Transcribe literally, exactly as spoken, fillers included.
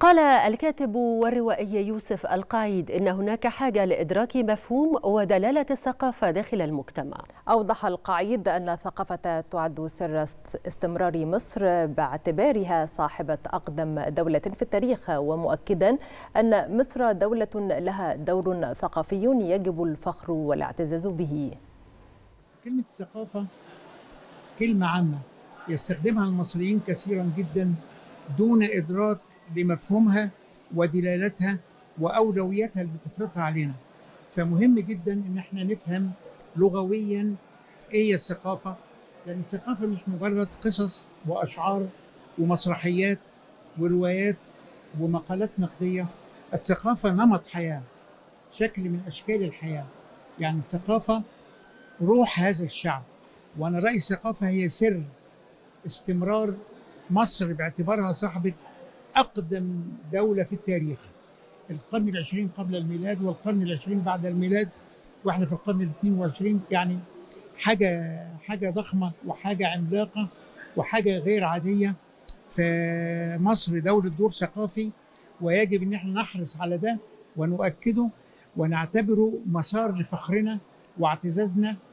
قال الكاتب والروائي يوسف القعيد إن هناك حاجة لإدراك مفهوم ودلالة الثقافة داخل المجتمع. أوضح القعيد أن الثقافة تعد سر استمرار مصر باعتبارها صاحبة أقدم دولة في التاريخ، ومؤكدا أن مصر دولة لها دور ثقافي يجب الفخر والاعتزاز به. كلمة الثقافة كلمة عامة يستخدمها المصريين كثيرا جدا دون إدراك لمفهومها ودلالتها واولوياتها اللي بتفرضها علينا. فمهم جدا ان احنا نفهم لغويا ايه الثقافه، لان الثقافه مش مجرد قصص واشعار ومسرحيات وروايات ومقالات نقديه. الثقافه نمط حياه، شكل من اشكال الحياه. يعني الثقافه روح هذا الشعب، وانا رايي الثقافه هي سر استمرار مصر باعتبارها صاحبه أقدم دولة في التاريخ. القرن العشرين قبل الميلاد والقرن العشرين بعد الميلاد، واحنا في القرن الاثنين والعشرين. يعني حاجة حاجة ضخمة وحاجة عملاقة وحاجة غير عادية. فمصر دولة دور ثقافي، ويجب إن احنا نحرص على ده ونؤكده ونعتبره مسار لفخرنا واعتزازنا